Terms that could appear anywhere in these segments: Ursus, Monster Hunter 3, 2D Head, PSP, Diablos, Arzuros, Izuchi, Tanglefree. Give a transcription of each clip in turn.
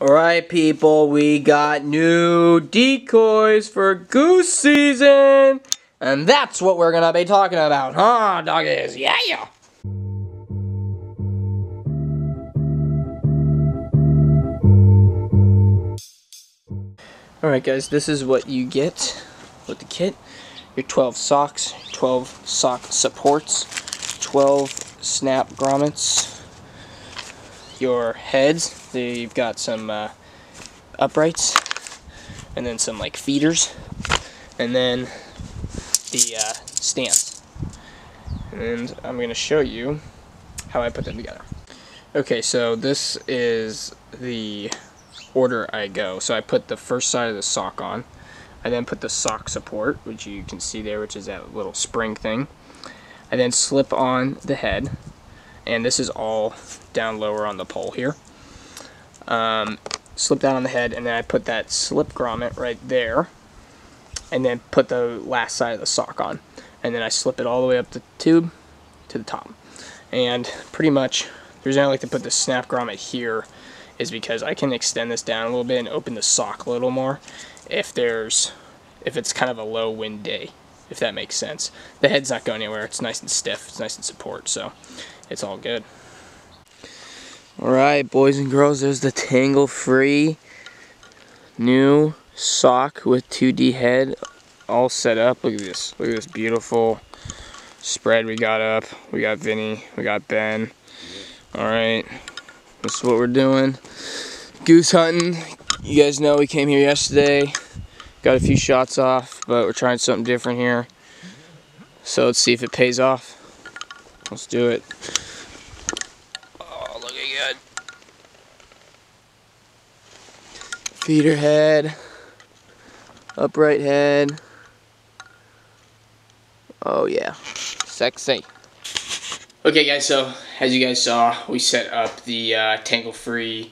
Alright people, we got new decoys for goose season! And that's what we're gonna be talking about, huh doggies? Yeah! Alright guys, this is what you get with the kit. Your 12 socks, 12 sock supports, 12 snap grommets, your heads, you've got some uprights, and then some like feeders, and then the stands. And I'm going to show you how I put them together. Okay, so this is the order I go. So I put the first side of the sock on. I then put the sock support, which you can see there, which is that little spring thing. I then slip on the head, and this is all down lower on the pole here. Slip down on the head, and then I put that slip grommet right there, and then put the last side of the sock on, and then I slip it all the way up the tube to the top. And pretty much the reason I like to put the snap grommet here is because I can extend this down a little bit and open the sock a little more if it's kind of a low wind day, if that makes sense. The head's not going anywhere, it's nice and stiff, it's nice and support, so it's all good. Alright boys and girls, there's the Tanglefree new sock with 2D head all set up. Look at this beautiful spread we got up. We got Vinny, we got Ben. Alright, this is what we're doing. Goose hunting. You guys know we came here yesterday, got a few shots off, but we're trying something different here. So let's see if it pays off. Let's do it. Oh, looking good. Feeder head, upright head. Oh yeah, sexy. Okay guys, so as you guys saw, we set up the Tanglefree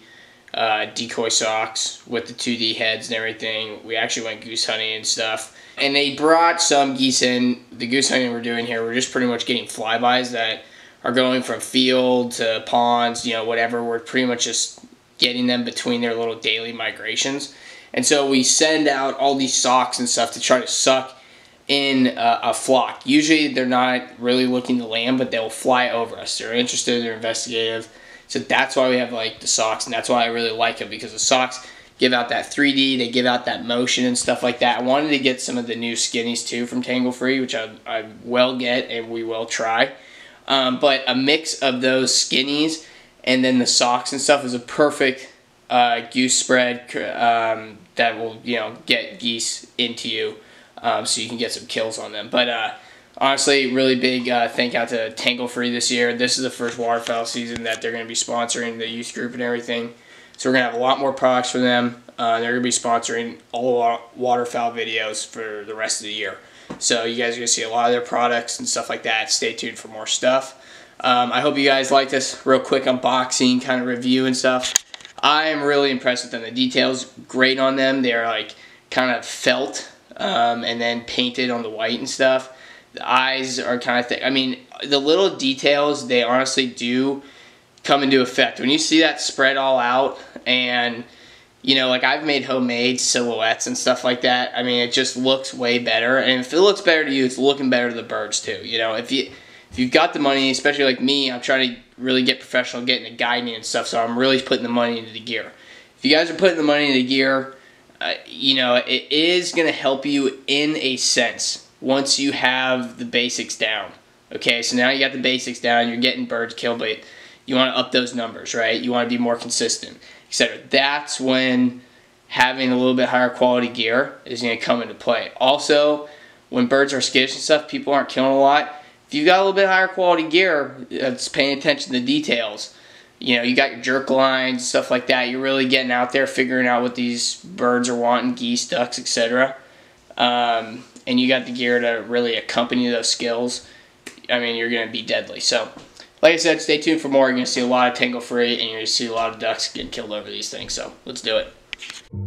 decoy socks with the 2D heads and everything. We actually went goose hunting and stuff, and they brought some geese in. The goose hunting we're doing here, we're just pretty much getting flybys that are going from field to ponds, you know, whatever. We're pretty much just getting them between their little daily migrations. And so we send out all these socks and stuff to try to suck in a flock. Usually they're not really looking to land, but they'll fly over us. They're interested, they're investigative. So that's why we have like the socks, and that's why I really like them, because the socks give out that 3D, they give out that motion and stuff like that. I wanted to get some of the new skinnies too from Tanglefree, which I will get and we will try. But a mix of those skinnies and then the socks and stuff is a perfect goose spread that will, you know, get geese into you, so you can get some kills on them. But honestly, really big thank out to Tanglefree this year. This is the first waterfowl season that they're going to be sponsoring the youth group and everything. So we're going to have a lot more products for them. They're going to be sponsoring all our waterfowl videos for the rest of the year. So you guys are going to see a lot of their products and stuff like that. Stay tuned for more stuff. I hope you guys like this real quick unboxing kind of review and stuff. I am really impressed with them. The details, great on them. They're like kind of felt and then painted on the white and stuff. The eyes are kind of thick. I mean, the little details, they honestly do come into effect. When you see that spread all out and, you know, like I've made homemade silhouettes and stuff like that. I mean, it just looks way better. And if it looks better to you, it's looking better to the birds too. You know, if you've got the money, especially like me, I'm trying to really get professional, getting the guiding and stuff. So I'm really putting the money into the gear. If you guys are putting the money into the gear, you know, it is going to help you in a sense. Once you have the basics down, okay, so now you got the basics down, you're getting birds killed, but you want to up those numbers, right? You want to be more consistent, etc. That's when having a little bit higher quality gear is going to come into play. Also, when birds are skittish and stuff, people aren't killing a lot. If you've got a little bit higher quality gear, it's paying attention to the details. You know, you got your jerk lines, stuff like that. You're really getting out there, figuring out what these birds are wanting, geese, ducks, etc. And you got the gear to really accompany those skills, I mean, you're going to be deadly. So, like I said, stay tuned for more. You're going to see a lot of Tanglefree, and you're going to see a lot of ducks getting killed over these things. So, let's do it.